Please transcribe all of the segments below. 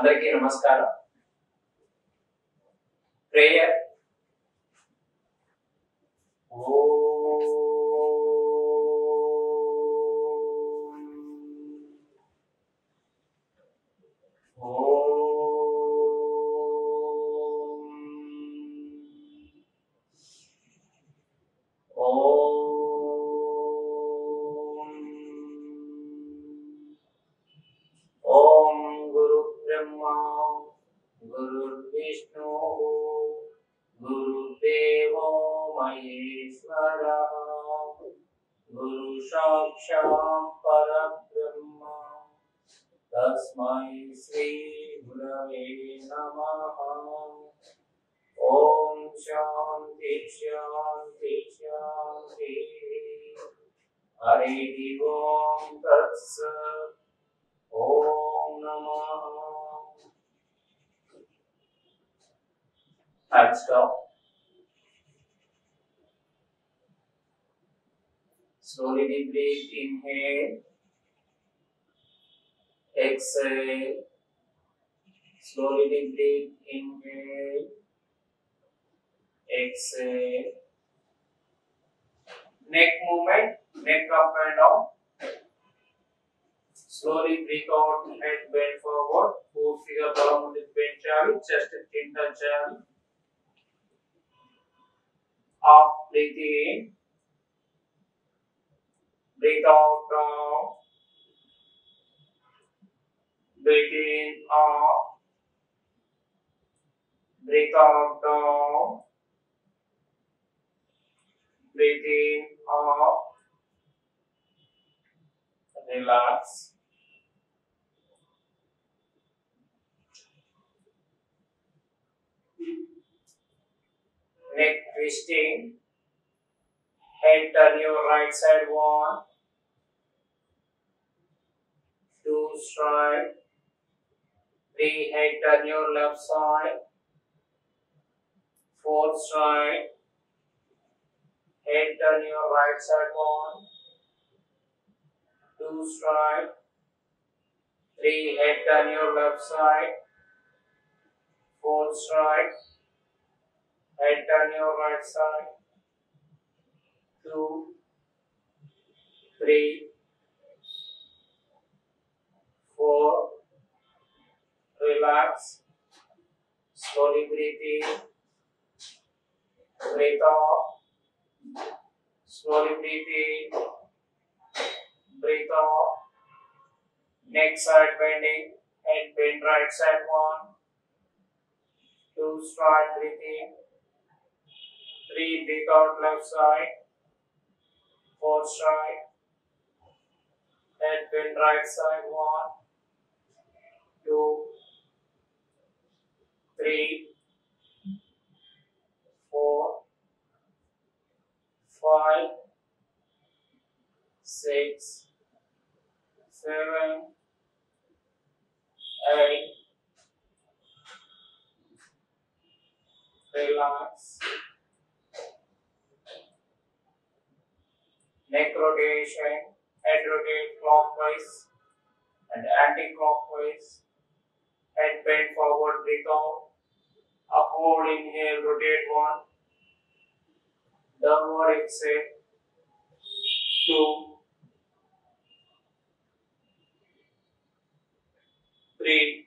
Andariki Namaskara. Prayer. Slowly deep breath, inhale, exhale, slowly deep breath, inhale, exhale. Neck movement, neck up and down. Slowly breathe out, head bend forward, four finger palm mudra bend chavi, chest chinda chavi. Up, breathe in. Breathe out down, breathe in up, breathe out down, breathe in up, relax. Neck twisting, head turn your right side one. Two stride, three head turn your left side, four stride, head turn your right side one, two stride, three head turn your left side, four stride, head turn your right side, two, three, 4, relax, slowly breathe in, breathe out, slowly breathe in, breathe out, neck side bending, head bend right side 1, 2 stride, breathe in, 3, breathe out left side, 4 stride, head bend right side 1, 2, 3, 4, 5, 6, 7, 8. Relax. Neck rotation, head rotate clockwise and anti-clockwise. Head bend forward, breathe out, upward inhale, rotate one, downward exhale, two, 3,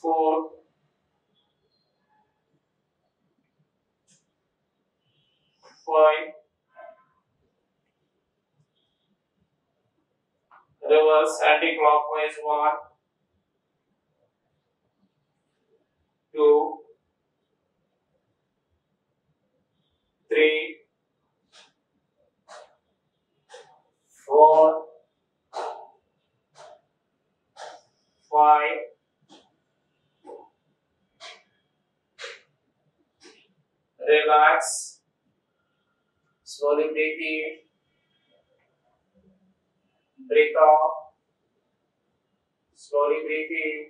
4, 5. Reverse anti-clockwise 1, 2, 3, 4, 5. Relax. Slowly breathe in. Breathe out, slowly breathe in,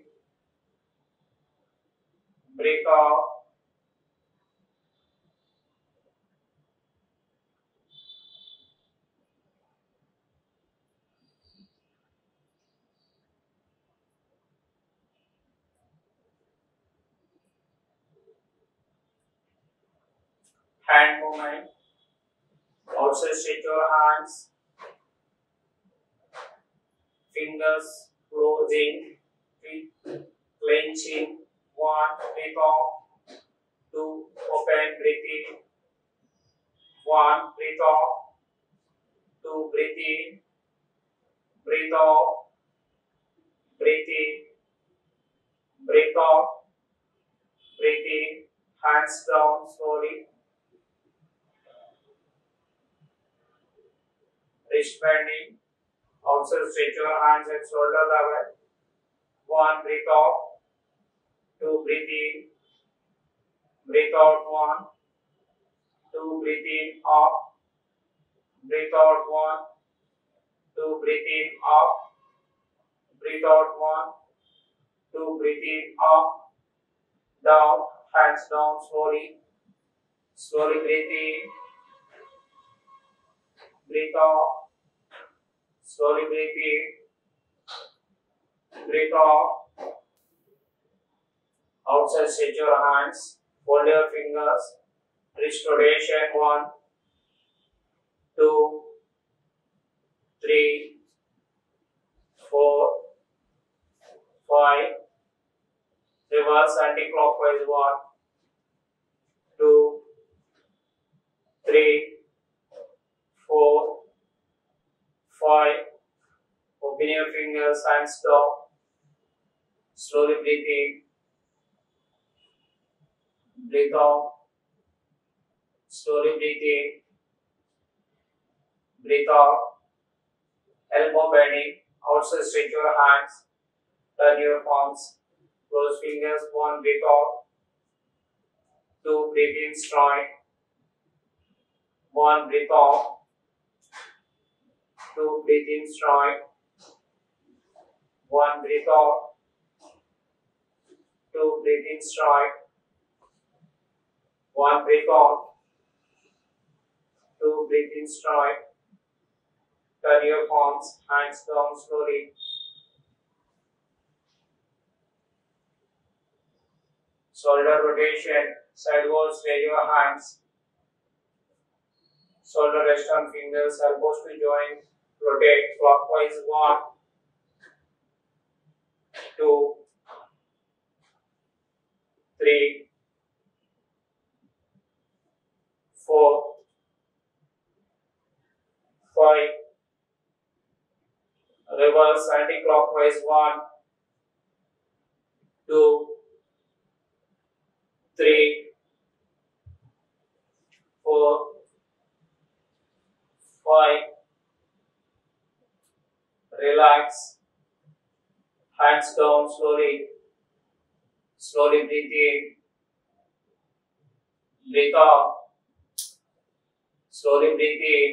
breathe out, hand movement. Also stretch your hands, fingers closing, clenching. 1, breathe out. 2, open, breathe in. 1, breathe out. 2, breathe in. Breathe out. Breathe in. Breathe out. Breathe in. Hands down slowly. Wrist bending. Also stretch your hands at shoulder level. 1, breathe out. 2, breathe in. Breathe out. 1. 2, breathe in. Up. Breathe out. 1. 2, breathe in. Up. Breathe out. 1. 2, breathe in. Up. Down. Hands down slowly. Slowly breathe in. Breathe out. Slowly breathe in. Breathe out. Outside stretch your hands. Fold your fingers. Wrist rotation. 1, 2, 3, 4, 5. Reverse anti-clockwise. 1, 2, 3, 4, 5. Open your fingers and stop. Slowly breathe in. Breathe out. Slowly breathe in. Breathe out. Elbow bending. Also stretch your hands. Turn your palms. Close fingers. 1, breathe out. 2, breathe in strong. 1, breathe out. 2, breathe in strong. 1, breathe out. 2, breathe in strong. 1, breathe out. 2, breathe in strong. Turn your palms, hands down slowly. Shoulder rotation, sideways stay your hands. Shoulder rest on fingers, elbows to join. Rotate clockwise. 1, 2, 3, 4, 5. Reverse anti-clockwise. 1, 2, 3, 4, 5. Relax. Hands down slowly. Slowly breathe in. Breathe out. Slowly breathe in.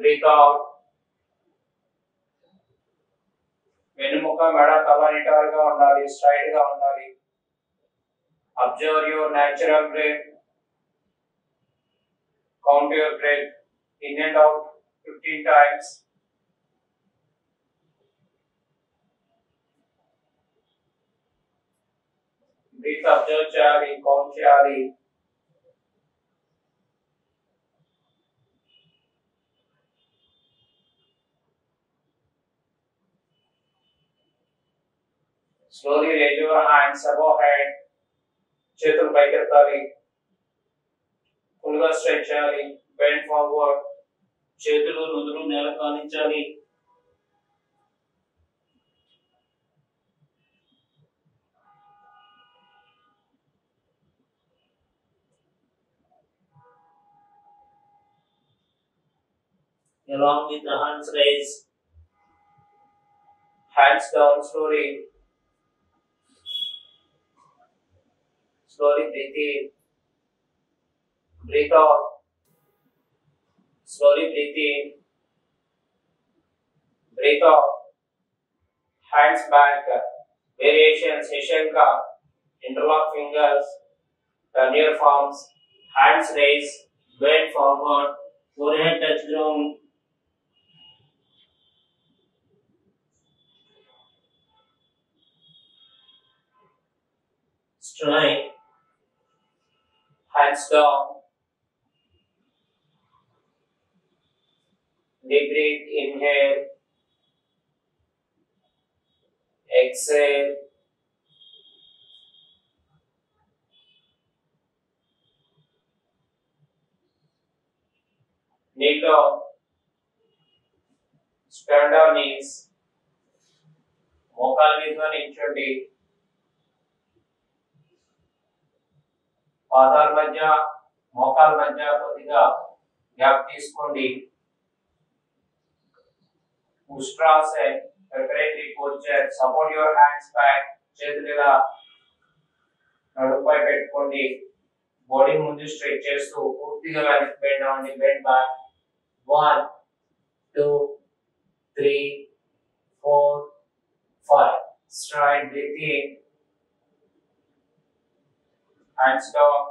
Breathe out. Venumukha mudra tala nitaruga undali, straight ga undali. Observe your natural breath. Count your breath in and out 15 times. Breathe, observe chali, count chali. Slowly raise your hands above head. Cheturbai Kirtali. Pulga stretch chali. Bend forward. Chetulu Nudru Nelakani chali. Along with the hands raised. Hands down slowly. Slowly breathe in. Breathe out. Slowly breathe in. Breathe out. Hands back. Variation. Seshanka. Interlock fingers. Turn your palms. Hands raised. Bend forward. Forehead touch ground. Strike. hands down. Deep breath, inhale, exhale. Kneel down, stand on knees, mokal with 1 inch of deep. Padhar Majja, mokal Majja Kotiga, gap Tiskundi. Ustrasana, preparatory posture, support your hands back, Chedrila, Nadupai Petkondi, body mundu straight chest to Kurtiga Valik bend down, bend back. 1, 2, 3, 4, 5. Stride, breathe in. Hands down.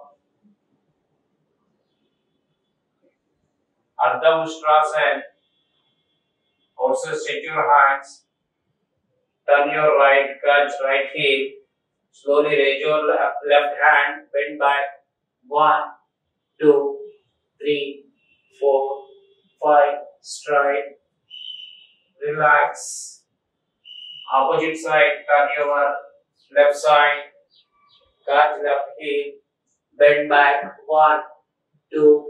Ardha Ustrasana. Also sit your hands, turn your right crutch, right heel, slowly raise your left hand, bend back, 1, 2, 3, 4, 5, stride, relax, opposite side, turn your left side, crutch, left heel, bend back, 1, 2,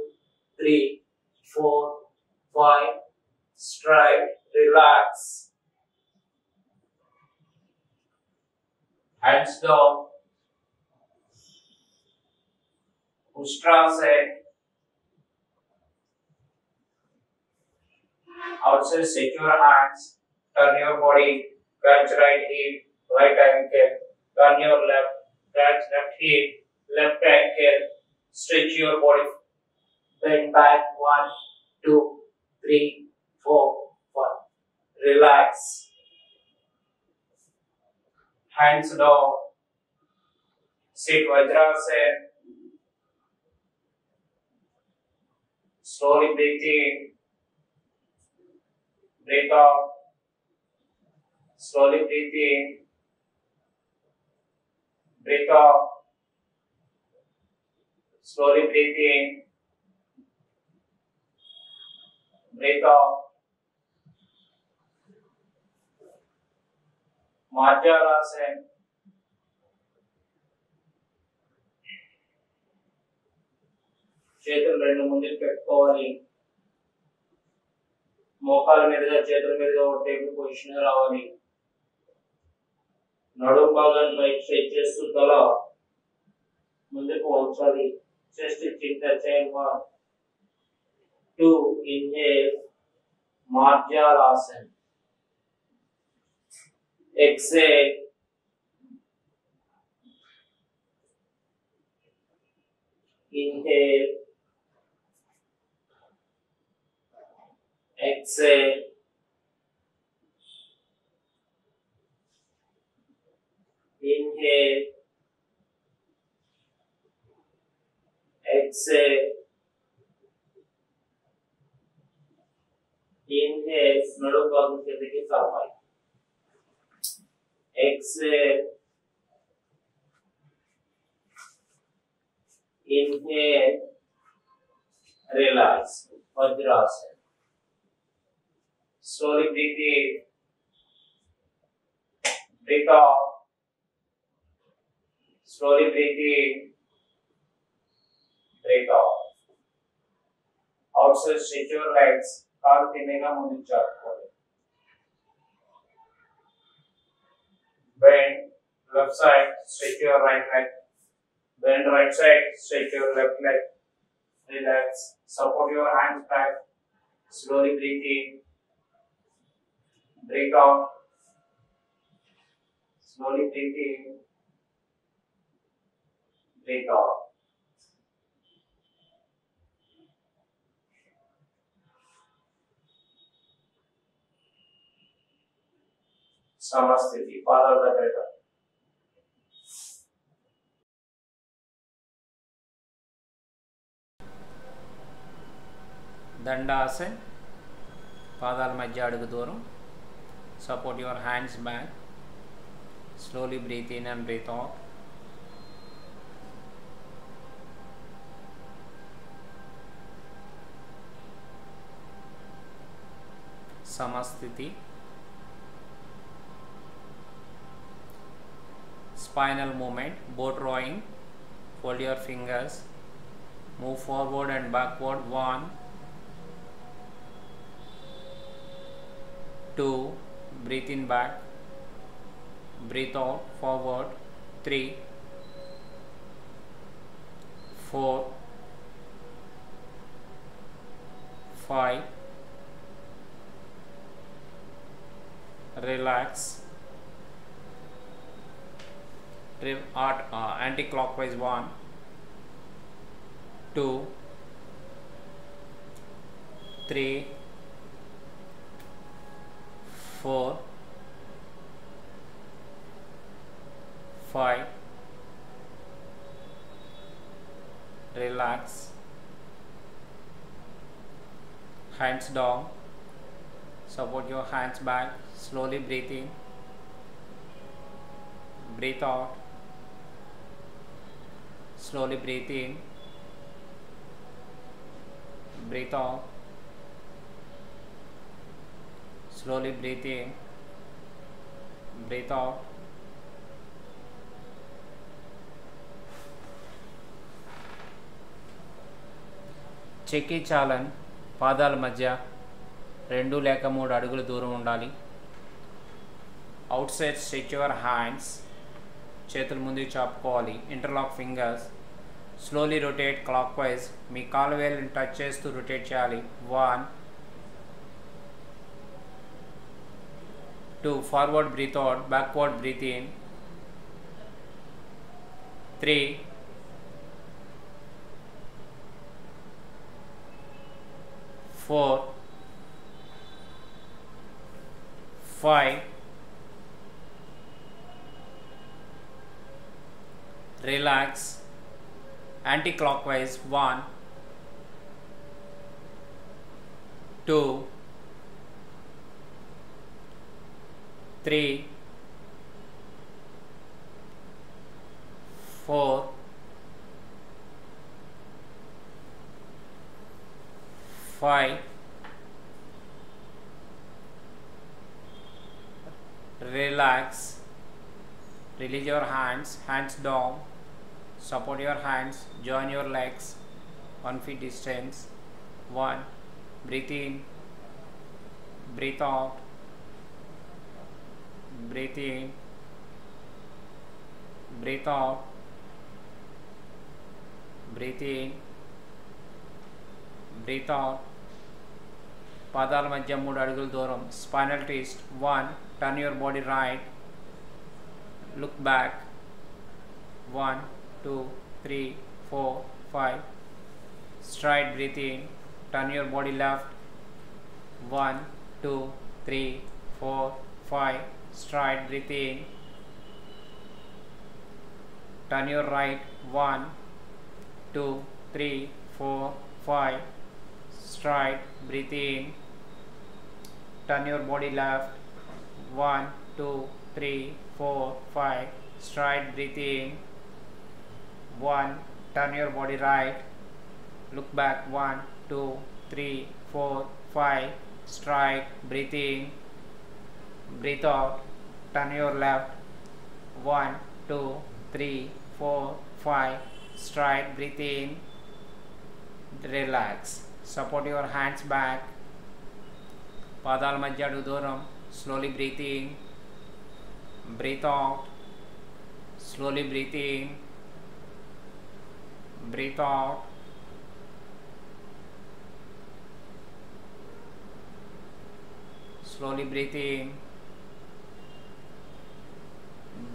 3, 4, 5, stride, relax. Hands down. Ustrasana. Outside, set your hands. Turn your body. Crunch right heel. Right ankle. Turn your left. Crunch left heel. Left ankle. Stretch your body. Bend back. 1, 2, 3, 4, 5. Relax. Hands down. Sit Vajrasana. Slowly breathe in. Breathe out. Slowly breathe in. Breathe out. Slowly breathe in. Breathe out. Marjariasana. Chetal rendu mundu pettukovali. Mokala meduga chetal meduga ottegu position raavali. Nadu bhagan by stretch chestu tala munduku unchali. Chest chin touch ayyandi. 1, 2 inhale Marjariasana. Exhale. Inhale. Exhale. Inhale. Exhale. Inhale. नडू बाजू के दिशा सामने. Exhale. Inhale. Relax. Vajrasana. Slowly breathe in. Breathe out. Slowly breathe in. Breathe out. Outside stretch your legs. Venumukha mudra. Bend left side, stretch your right leg. Bend right side, stretch your left leg. Relax. Support your hands back. Slowly breathe in. Breathe out. Slowly breathe in. Breathe out. Samasthiti, Padahastasana. Dandasana, Padal Majjadu Durum. Support your hands back. Slowly breathe in and breathe out. Samasthiti, spinal movement, bow drawing, fold your fingers, move forward and backward, 1, 2, breathe in back, breathe out, forward, 3, 4, 5, relax, anti-clockwise, 1, 2, 3, 4, 5, relax, hands down, support your hands back, slowly breathe in, breathe out, slowly breathe in, breathe out, slowly breathe in, breathe out. చెక్కి చాలన్ పాదాల మధ్య 2 లేక 3 అడుగుల దూరం ఉండాలి. Outside stretch your hands, చేతులు ముందుకు చాపుకోవాలి, interlock fingers, slowly rotate clockwise, మీ కాలు వేలుని టచ్ చేస్తూ రొటేట్ చేయాలి. 1, 2, forward breath out, backward breath in, 3, 4, 5, relax, anti-clockwise, 1, 2, 3, 4, 5, relax, release your hands, hands down, support your hands, join your legs, 1 foot distance, 1, breathe in, breathe out, breathe in, breathe out, breathe in, breathe out. పాదాల మధ్య 3 అడుగుల దూరం, spinal twist, 1, turn your body right, look back, 1, 2, 3, 4, 5, stride, breathe in, turn your body left, 1, 2, 3, 4, 5, stride, breathe in, turn your right, 1, 2, 3, 4, 5, stride, breathe in, turn your body left, 1, 2, 3, 4, 5, stride, breathe in, 1, turn your body right, look back, 1, 2, 3, 4, 5, stride, breathe in, breathe out, turn your left, 1, 2, 3, 4, 5, stride, breathe in, relax, support your hands back, పాదాల మధ్య అడుగు దూరం, slowly breathe in, breathe out, slowly breathe in, breathe out. Slowly breathe in,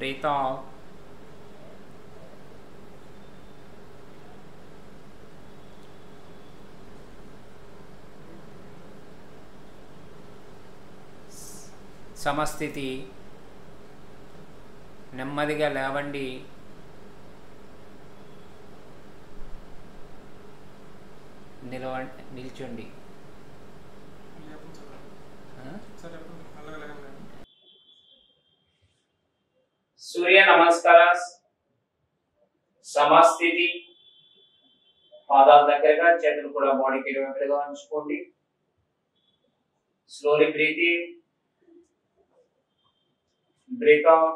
breathe out. సమస్థితి, నెమ్మదిగా లేవండి, నిల్చోండి. సూర్య నమస్కారాస్. సమస్థితి, పాదాల దగ్గరగా, చేతులు కూడా బాడీకి ఇరువైపులుగా ఉంచుకోండి. Slowly breathe in, breathe out.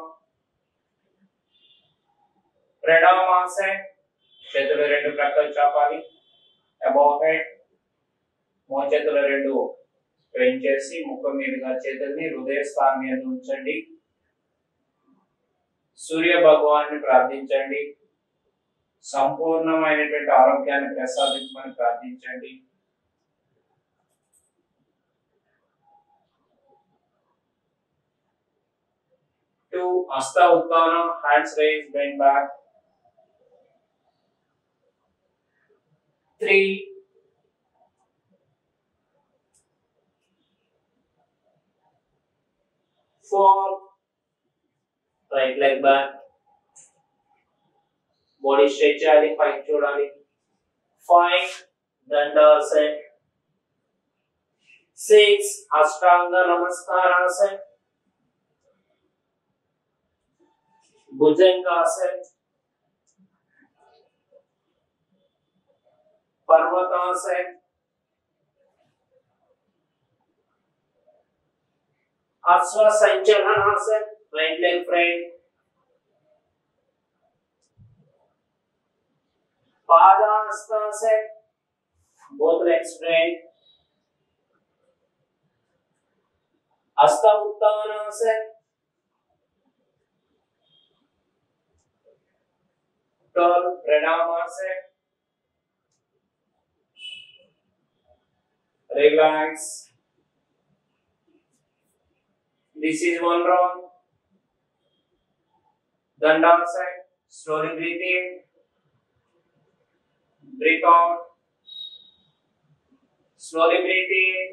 Pranamasana, చేతులు రెండు ప్రక్కలు చాపాలి, above head, మోచేతులు రెండు స్ట్రెయిన్ చేసి ముఖం మీదుగా చేతుల్ని హృదయ స్థానం మీద ఉంచండి. సూర్య భగవాన్ని ప్రార్థించండి, సంపూర్ణమైనటువంటి ఆరోగ్యాన్ని ప్రసాదించమని ప్రార్థించండి. To Hasta Uttana, hands raised, bend back. 3. Four. Right leg back. Body stretch ali, pike chodali. 5. Dandasana. 6. Astanga Namaskaras. Bhujangasana, Parvatasana, Ashwa Sanchalanasana, right leg front, Padahastasana, both legs front, Hasta Uttanasana. Pranamasana. Relax. This is one round. Dandasana. Slowly breathe in. Breathe out. Slowly breathe in.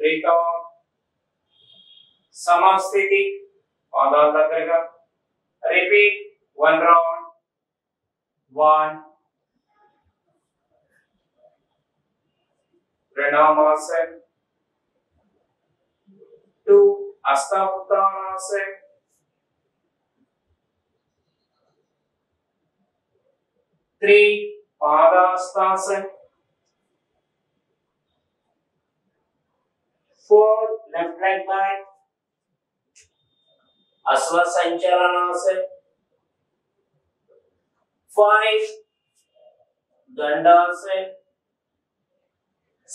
Breathe out. Samasthiti. Padha Takrika. Repeat one round. 1. Pranamasana. 2. Hasta Uttanasana. 3. Padahastasana. 4. Left leg back. Ashwa Sanchalanasana. 5. Dandasana.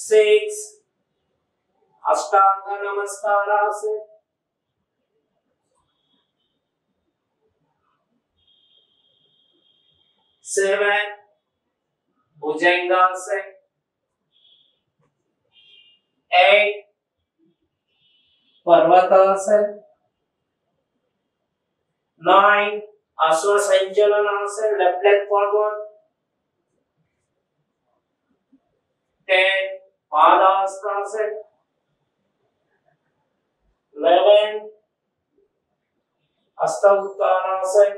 6. Astanga Namaskaras. 7. Bhujangasana. 8. Parvatasana. 9. Ashwa Sanchalanasana, left leg forward. 10. Padahastasana. 11. Hasta Uttanasana.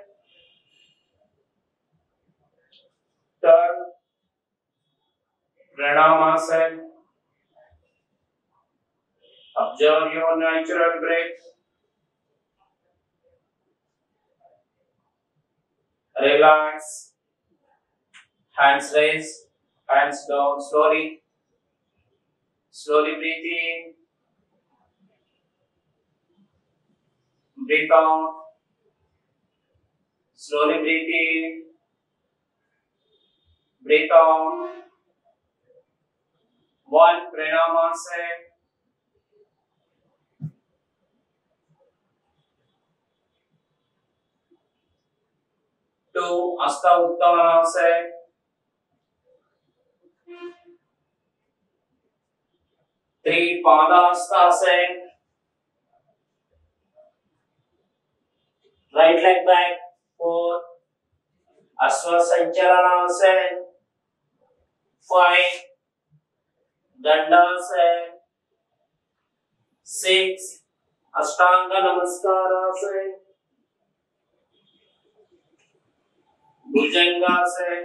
12. Pranamasana. Observe your natural breath. Relax, hands raised, hands down, slowly, slowly breathe in, breathe out, slowly breathe in, breathe out. 1. Pranamasana. 2. Hasta Uttanasana. 3. Padahastasana. Right leg back. 4. Ashwa Sanchalanasana. 5. Dandasana. 6. Astanga Namaskaras. Bhujangasana.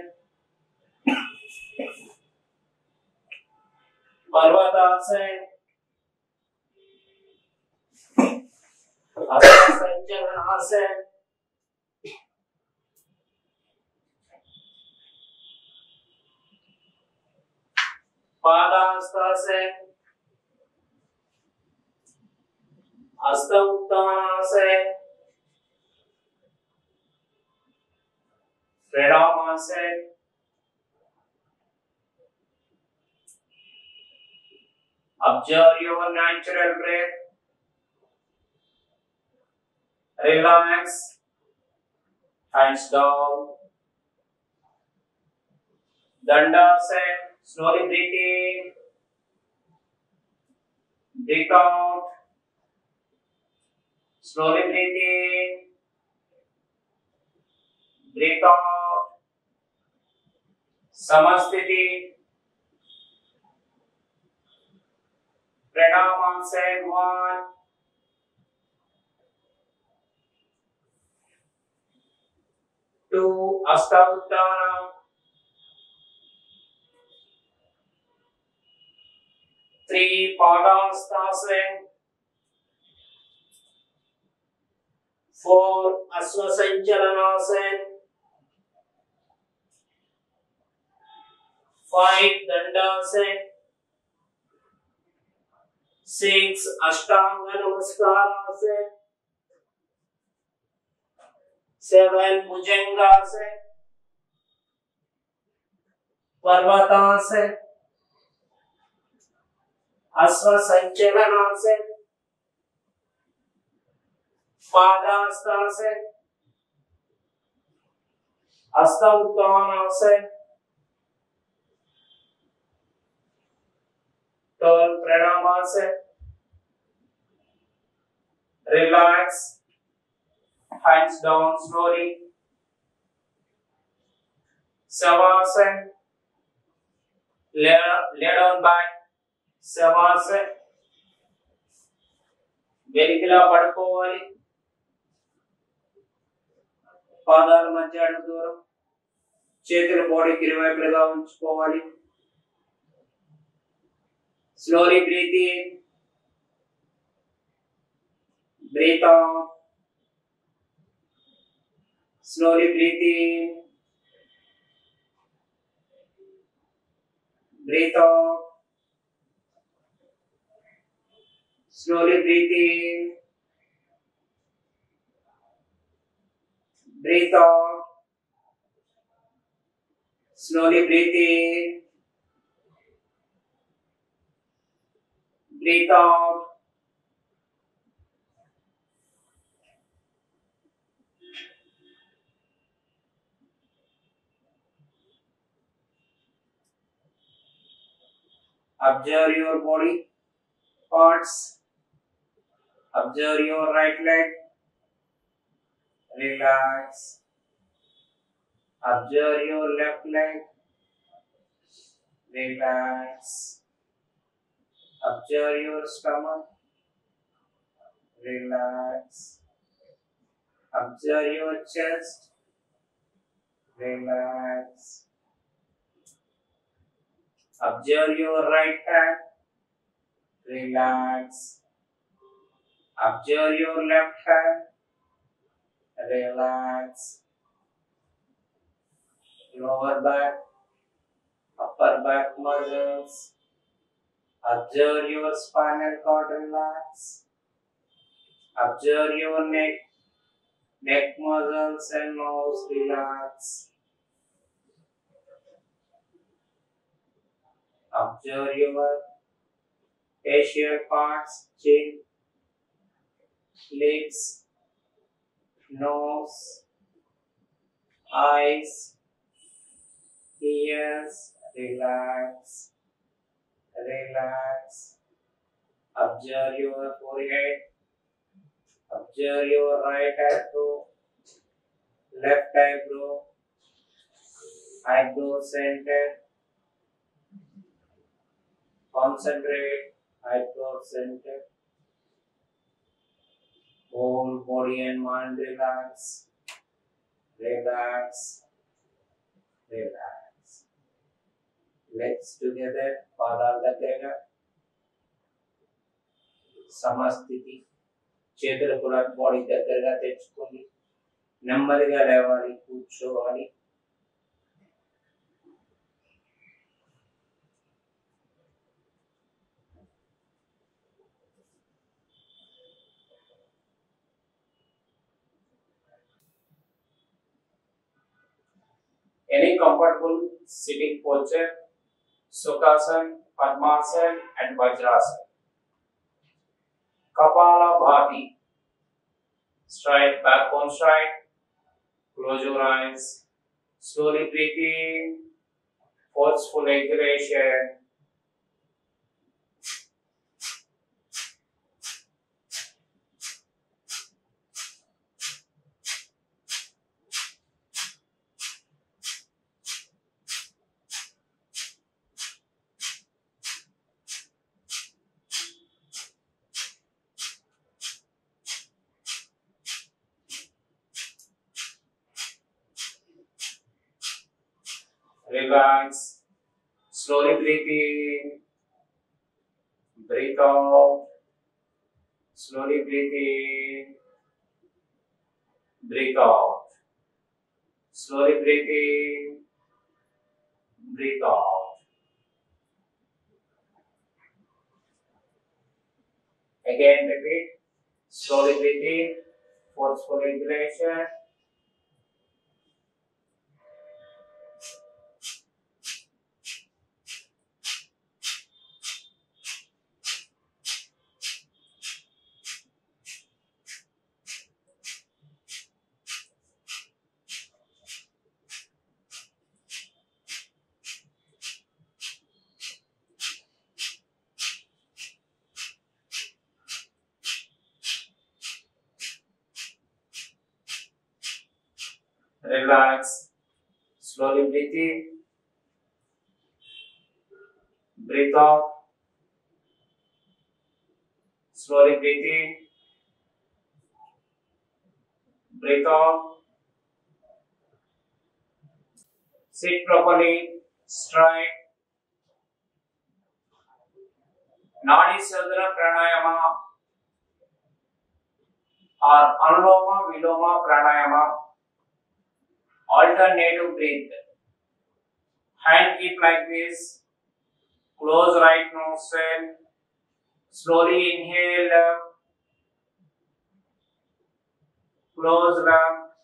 Parvatasana. Hasta Sanchalanasana. 8. Padahastasana, Hasta Uttana, Pranamasana, observe your natural breath, relax, hands down, Dandasana, slowly breathe in, breathe out, slowly breathe in, breathe out, Samasthiti, Pranamasana, 1, two, Hasta Uttana, three, Padahastasana, four, Ashwa Sanchalanasana, five, Dandasana, six, Astanga Namaskaras, seven, Bhujangasana, Parvatasana, Ashwa Sanchalanasana, Padahastasana, Hasta Uttanasana, 12, Pranamasana, relax, hands down slowly, Savasana, lay down back, Savasana, Velikila Padkovali, Padar Majadu Dura, Chetra body Kirvapraga Unchukovali. Slowly breathe in, breathe out, slowly breathe in, breathe out, slowly breathe in, breathe out, slowly breathe in, breathe out, observe your body parts, observe your right leg, relax, observe your left leg, relax. Observe your stomach, relax. Observe your chest, relax. Observe your right hand, relax. Observe your left hand, relax. Lower back, upper back muscles. Observe your spinal cord, relax. Observe your neck, neck muscles and nose, relax. Observe your facial parts, chin, lips, nose, eyes, ears, relax. Relax. Observe your forehead. Observe your right eyebrow, left eyebrow, eyebrow center. Concentrate, eyebrow center. Whole body and mind relax. Relax. Relax. Legs together, Padahastasana, Samasthiti, Chetra Kula body Dagarga Techkuni, Nambarga Lavali, Kuchovali. any comfortable sitting posture, Sukhasana, Padmasana and Vajrasana. Kapala Bhati, straight backbone straight, close your eyes, slowly breathe in, forceful exhalation. Relax, slowly breathe in, breathe out, slowly breathe in, breathe out, slowly breathe in, breathe out. Again repeat, slowly breathe in, forceful inhalation. Relax, slowly breathe in, breathe out, slowly breathe in, breathe out. Sit properly, straight. Nadi Sadhana Pranayama or Anuloma Viloma Pranayama. Alternative breathe. Hand keep like this. Close right nostril. Slowly inhale up. Close left.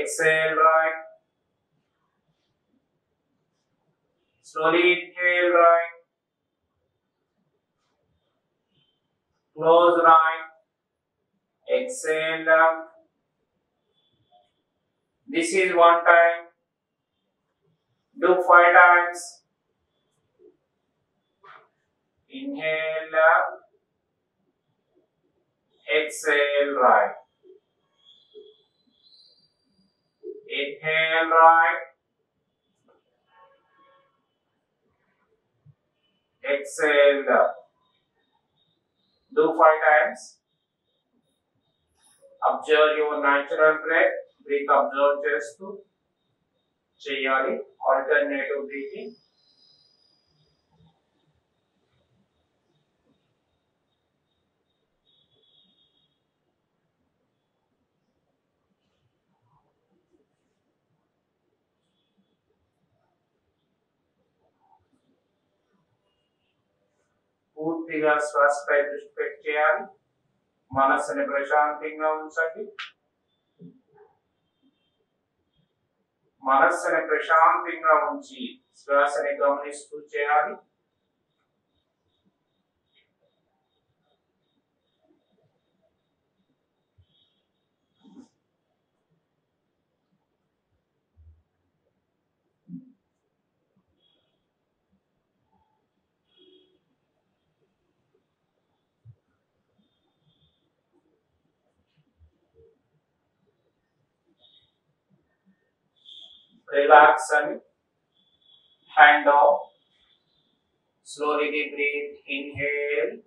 Exhale right. Slowly inhale right. Close right. Exhale left. This is one time. Do 5 times. Inhale left. Exhale right. Inhale right. Exhale left. Do 5 times. Observe your natural breath. Breathe, observe chest to cheyali, alternative breathing. Poortiga swastha respect cheyali, manasane prashantinga unchandi. Manasana prashantinga unchi, swasane gamanistu cheyali. Relax and hand off. Slowly deep breathe. Inhale.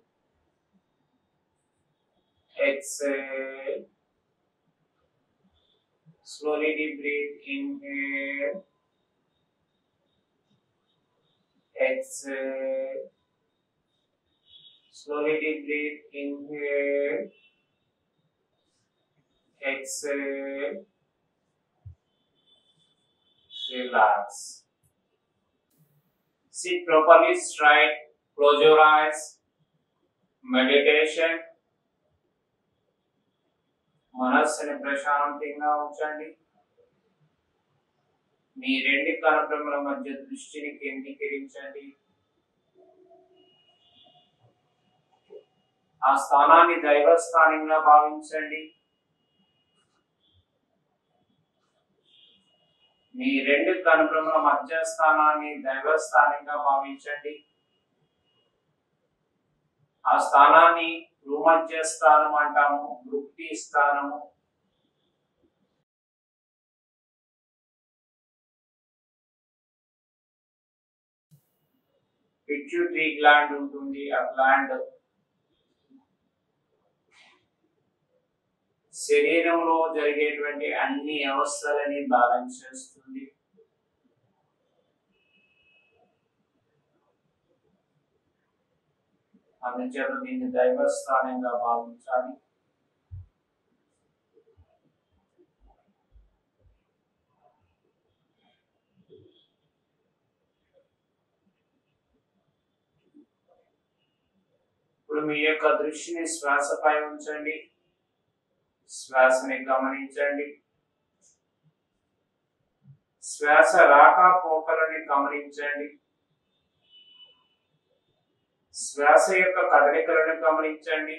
Exhale. Slowly deep breathe. Inhale. Exhale. Slowly deep breathe. Inhale. Exhale. Relax. Sit properly straight. Close your eyes. Meditation. Manasana prashantinga unchandi. మీ రెండు కరప్రమల మధ్య దృష్టిని కేంద్రీకరించండి. ఆ స్థానాన్ని దైవస్థానంగా భావించండి. మీ రెండు కనుప్రమల మధ్య స్థానాన్ని దైవస్థానంగా భావించండి. ఆ స్థానాన్ని భూమధ్య స్థానం అంటాము, వృత్తి స్థానము. పిట్యూటరీ గ్లాండ్ ఉంటుంది, ఆ గ్లాండ్ శరీరంలో జరిగేటువంటి అన్ని అవస్థలని బ్యాలెన్స్ చేస్తుంది. అందుచేత దీన్ని దైవస్థానంగా భావించాలి. ఇప్పుడు మీ యొక్క దృష్టిని శ్వాసపై ఉంచండి. శ్వాసని గమనించండి. శ్వాస రాక పోకలని గమనించండి. శ్వాస యొక్క కదలికలను గమనించండి.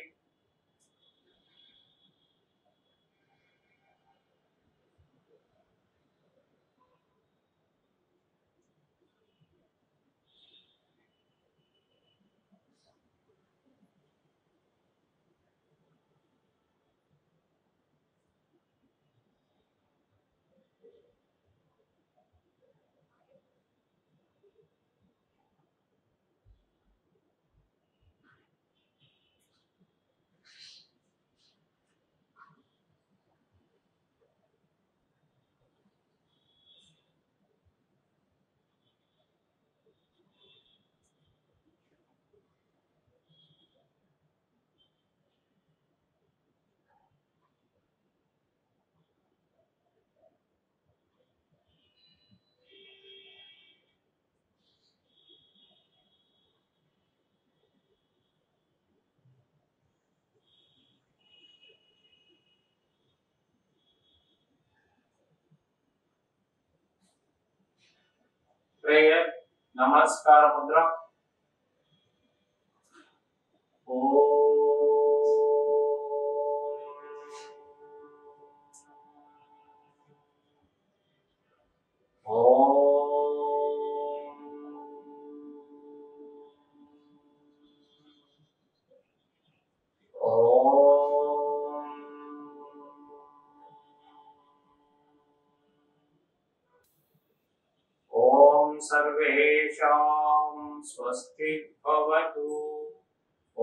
Prayer, Namaskar mudra. Sarvesham swasti bhavatu.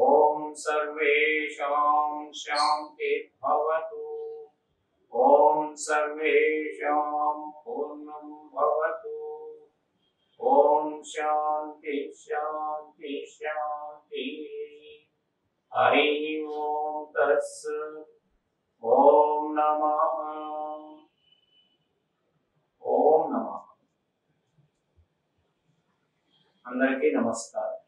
Om sarvesham shanti bhavatu. Om sarvesham purnam bhavatu. Om shanti shanti shanti. Hari Om Tats. Om Namah. Om Namah. అందరికీ నమస్కారం.